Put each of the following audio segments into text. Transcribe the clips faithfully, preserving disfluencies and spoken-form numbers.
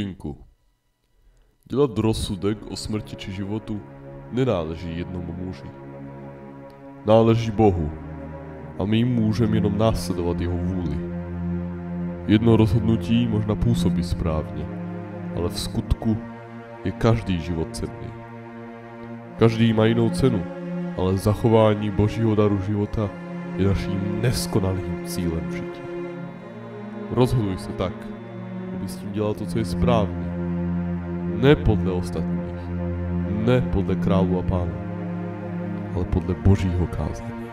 Synku, dělat rozsudek o smrti či životu nenáleží jednomu muži. Náleží Bohu a my můžeme jenom následovat jeho vůli. Jedno rozhodnutí možná působí správně, ale v skutku je každý život cenný. Každý má jinou cenu, ale zachování Božího daru života je naším neskonalým cílem v životě. Rozhoduj se tak, aby s tím dělal to, co je správně. Ne podle ostatních, ne podle králu a pánu, ale podle Božího kázání.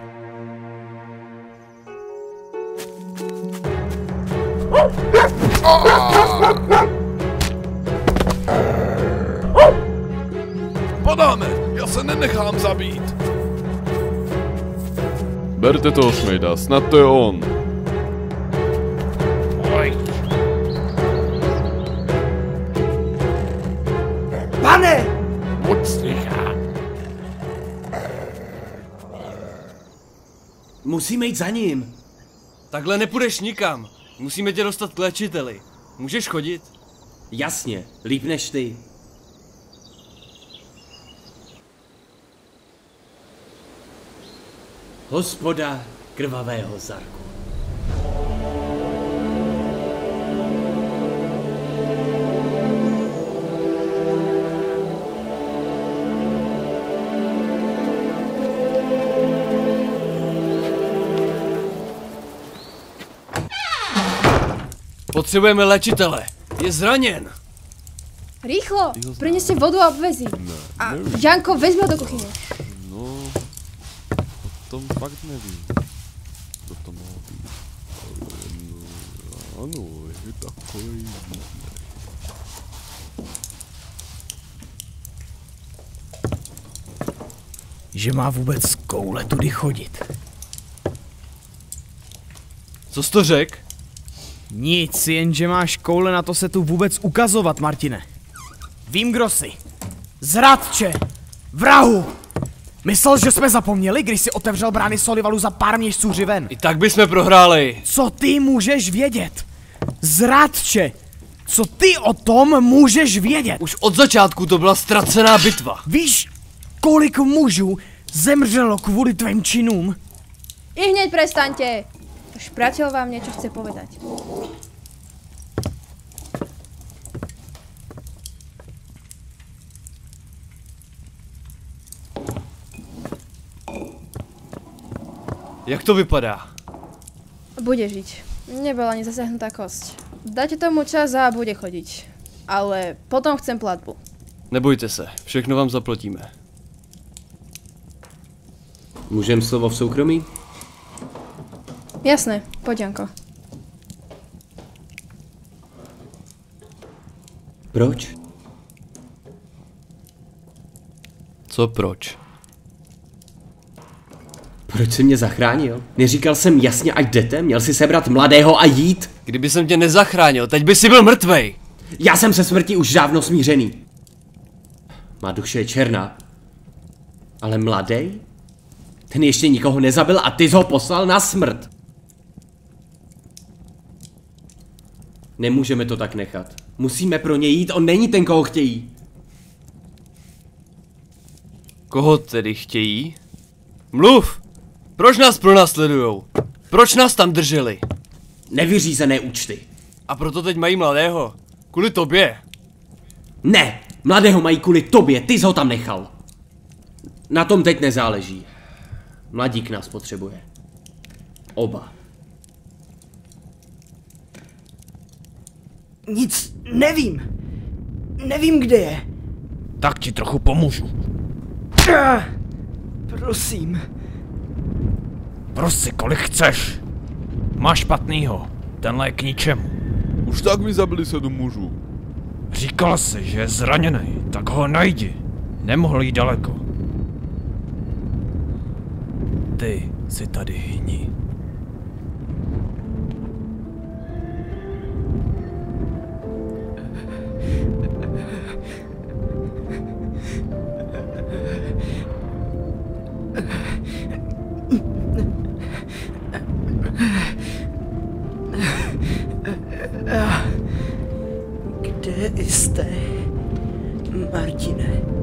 Podáme, já se nenechám zabít. Berte toho Smejda, snad to je on. Pane! Musíme jít za ním. Takhle nepůjdeš nikam. Musíme tě dostat k léčiteli. Můžeš chodit? Jasně, líp než ty. Hospoda Krvavého Zarku. Potřebujeme léčitele. Je zraněn. Rychlo, prines si vodu a obvezi. Ne, a Janko, vezmi ho do kuchyně. No, o tom fakt nevím. Co to má být? No, ano, je takový. Že má vůbec koule tudy chodit. Co jsi to řekl? Nic, jenže máš koule, na to se tu vůbec ukazovat, Martine. Vím, kdo jsi. Zradče! Vrahu! Myslel, že jsme zapomněli, když jsi otevřel brány Solivalu za pár měsíců Řiven. I tak bychom prohráli. Co ty můžeš vědět? Zradče! Co ty o tom můžeš vědět? Už od začátku to byla ztracená bitva. Víš, kolik mužů zemřelo kvůli tvým činům? I hněď prestaňte! Špratel vám něco chce povedať. Jak to vypadá? Bude žiť. Nebola ani zasahnutá kosť. Dáte tomu čas a bude chodiť. Ale potom chcem platbu. Nebojte se, všechno vám zaplatíme. Můžem slovo v soukromí? Jasné, pojď Janko. Proč? Co proč? Proč jsi mě zachránil? Neříkal jsem jasně, ať jdete, měl jsi sebrat mladého a jít? Kdyby jsem tě nezachránil, teď by jsi byl mrtvej. Já jsem se smrtí už dávno smířený. Má duše je černá. Ale mladý? Ten ještě nikoho nezabil a ty jsi ho poslal na smrt. Nemůžeme to tak nechat. Musíme pro něj jít, on není ten, koho chtějí. Koho tedy chtějí? Mluv! Proč nás pronásledujou? Proč nás tam drželi? Nevyřízené účty. A proto teď mají mladého. Kvůli tobě. Ne! Mladého mají kvůli tobě, ty jsi ho tam nechal. Na tom teď nezáleží. Mladík nás potřebuje. Oba. Nic nevím. Nevím, kde je. Tak ti trochu pomůžu. Ah, prosím. Prosi, kolik chceš. Máš špatnýho. Tenhle je k ničemu. Už tak mi zabili sedm mužů. Říkal jsi, že je zraněný, tak ho najdi. Nemohl jít daleko. Ty si tady hyni. Kde je jisté, Martine.